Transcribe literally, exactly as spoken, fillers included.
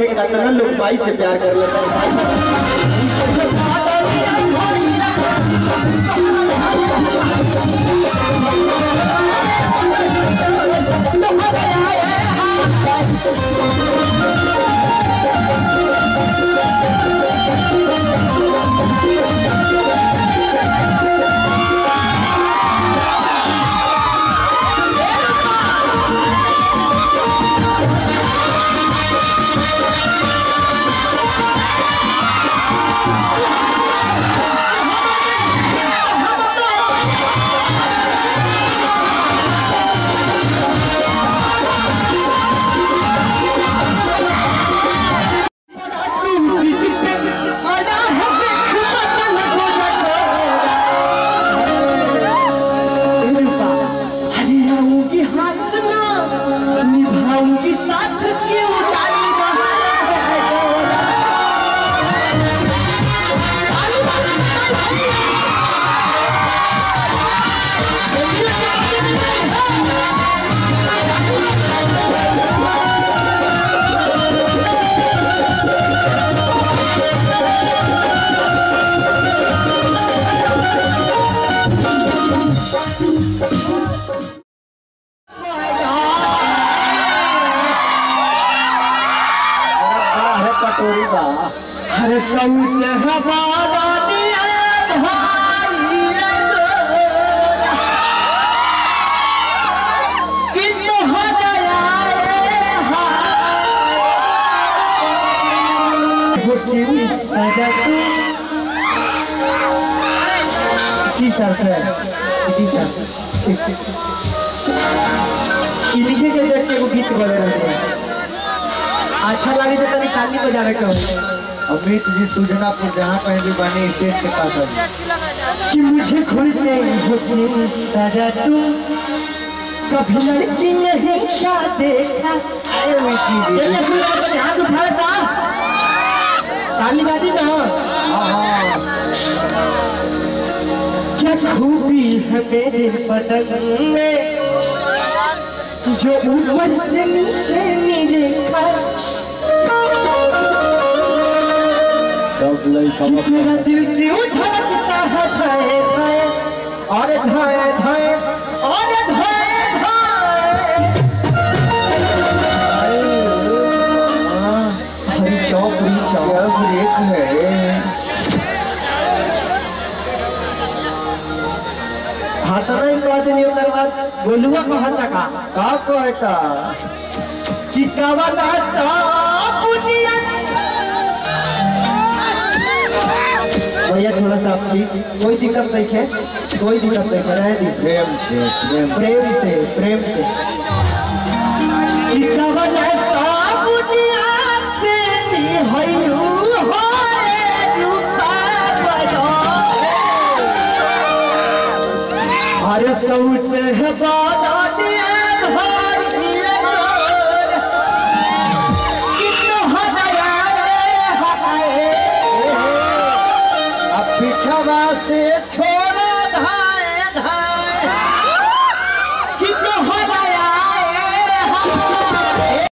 प्रेमी का तमन्ना लोग भाई से प्यार कर लेते हैं। अमित जी सुजनापुर जहाँ पर भी बने स्टेज के पास कि मुझे खुद नहीं होती सजा तू कभी लड़की नहीं क्या देखा। अरे हाथ उठाया था तालीबाजी में क्या खूबी है मेरे बदन में जो ऊपर से नीचे मिले मेरा दिल क्यों धड़कता है धाए धाए और धाए धाए और धाए धाए चौकड़ी चौक एक है हाथ में कह दिली ओकर बाद बोलुआ कहता का का कहता कि कावला सा पुनिया भैया थोड़ा सा प्लीज कोई दिक्कत नहीं है कोई दिक्कत नहीं है रह दी प्रेम से प्रेम से प्रेम से अरे सौ से